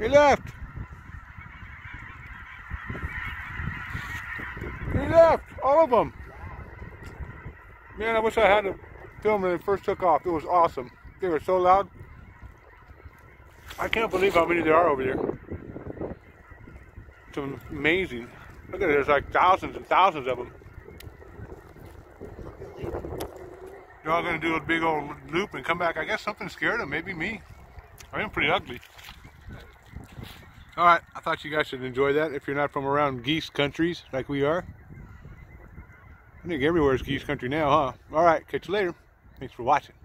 He left. He left. All of them. Man, I wish I had to film when it first took off. It was awesome. They were so loud. I can't believe how many there are over here. It's amazing. Look at it. There's like thousands and thousands of them. They're all going to do a big old loop and come back. I guess something scared them. Maybe me. I am pretty ugly. Alright, I thought you guys should enjoy that if you're not from around geese countries like we are. I think everywhere is geese country now, huh? Alright, catch you later. Thanks for watching.